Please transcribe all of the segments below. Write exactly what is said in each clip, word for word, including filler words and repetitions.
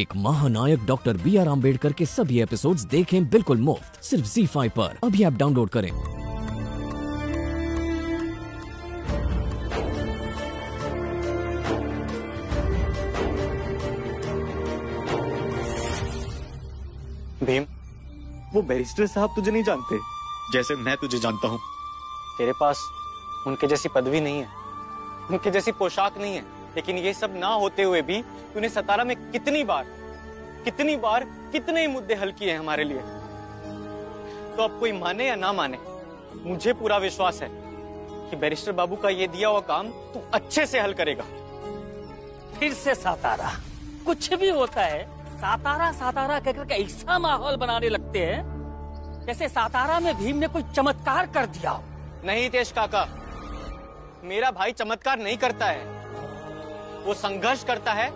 एक महानायक doctor B are Ambedkar के सभी एपिसोड्स देखें बिल्कुल मुफ्त, सिर्फ ज़ी फाइव पर। अभी आप डाउनलोड करें। भीम, वो बैरिस्टर साहब तुझे नहीं जानते जैसे मैं तुझे जानता हूँ। तेरे पास उनके जैसी पदवी नहीं है, उनके जैसी पोशाक नहीं है, लेकिन ये सब ना होते हुए भी तूने सतारा में कितनी बार कितनी बार कितने ही मुद्दे हल किए हैं हमारे लिए। तो अब कोई माने या ना माने, मुझे पूरा विश्वास है कि बैरिस्टर बाबू का ये दिया हुआ काम तू अच्छे से हल करेगा। फिर से सतारा, कुछ भी होता है सातारा सातारा कहकर के ऐसा माहौल बनाने लगते हैं जैसे सातारा में भीम ने कोई चमत्कार कर दिया। नहीं तेज काका, मेरा भाई चमत्कार नहीं करता है, वो संघर्ष करता है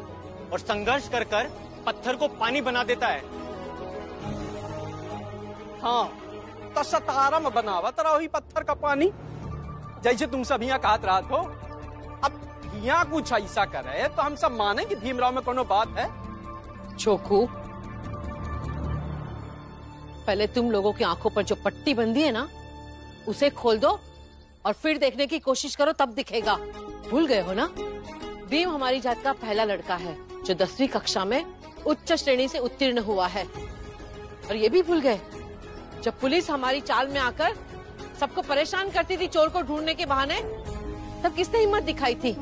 और संघर्ष कर कर पत्थर को पानी बना देता है। हाँ तो सतारा में बनावा तेरा वही पत्थर का पानी, जैसे तुम सब यहाँ कहत रात हो। अब यहाँ कुछ ऐसा करे तो हम सब माने कि भीमराव में कोनो बात है। छोकू, पहले तुम लोगों की आंखों पर जो पट्टी बंधी है ना, उसे खोल दो और फिर देखने की कोशिश करो, तब दिखेगा। भूल गए हो ना, भीम हमारी जात का पहला लड़का है जो दसवीं कक्षा में उच्च श्रेणी से उत्तीर्ण हुआ है। और ये भी भूल गए, जब पुलिस हमारी चाल में आकर सबको परेशान करती थी चोर को ढूंढने के बहाने, तब किसने हिम्मत दिखाई थी?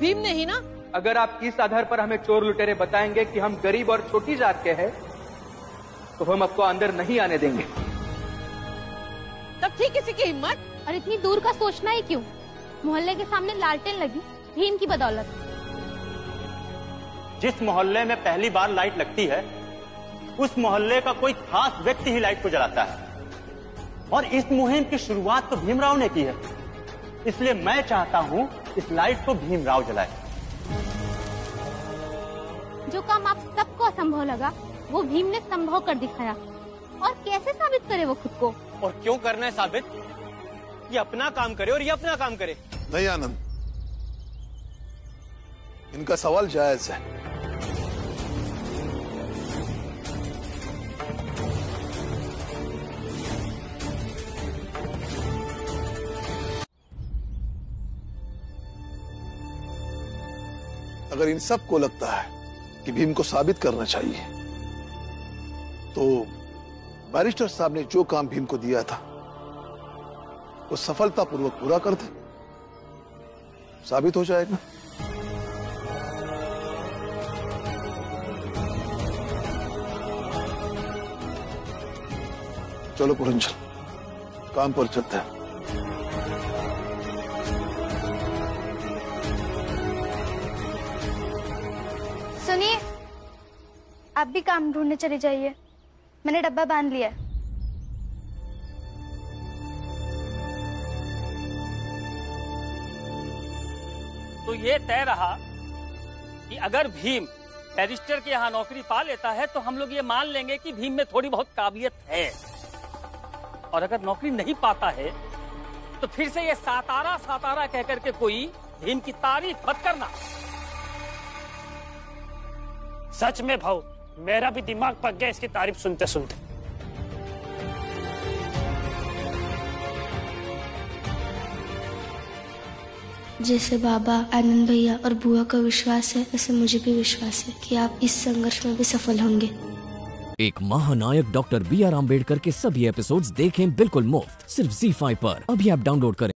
भीम ने ही ना। अगर आप इस आधार पर हमें चोर लुटेरे बताएंगे कि हम गरीब और छोटी जात के हैं, तो हम आपको अंदर नहीं आने देंगे। तब थी किसी की हिम्मत? और इतनी दूर का सोचना ही क्यों? मोहल्ले के सामने लालटेन लगी भीम की बदौलत। जिस मोहल्ले में पहली बार लाइट लगती है, उस मोहल्ले का कोई खास व्यक्ति ही लाइट को जलाता है। और इस मुहिम की शुरुआत तो भीमराव ने की है, इसलिए मैं चाहता हूँ इस लाइट को भीमराव जलाए। जो काम आप सबको असंभव लगा, वो भीम ने संभव कर दिखाया। और कैसे साबित करे वो खुद को? और क्यों करना है साबित? ये अपना काम करे और ये अपना काम करे। नहीं आनंद, इनका सवाल जायज है। अगर इन सब को लगता है कि भीम को साबित करना चाहिए, तो बैरिस्टर साहब ने जो काम भीम को दिया था वो सफलतापूर्वक पूरा कर दे, साबित हो जाएगा। चलो पुरंजल, काम पर चलते हैं। सुनिए, आप भी काम ढूंढने चले जाइए, मैंने डब्बा बांध लिया है। तो ये तय रहा कि अगर भीम बैरिस्टर के यहाँ नौकरी पा लेता है तो हम लोग ये मान लेंगे कि भीम में थोड़ी बहुत काबिलियत है, और अगर नौकरी नहीं पाता है तो फिर से ये सातारा सातारा कहकर के कोई भीम की तारीफ मत करना। सच में भाव, मेरा भी दिमाग पक गया इसकी तारीफ सुनते सुनते। जैसे बाबा, आनंद भैया और बुआ का विश्वास है, वैसे मुझे भी विश्वास है कि आप इस संघर्ष में भी सफल होंगे। एक महानायक डॉक्टर बी आर अम्बेडकर के सभी एपिसोड्स देखें बिल्कुल मुफ्त, सिर्फ ज़ी फाइव पर। अभी आप डाउनलोड करें।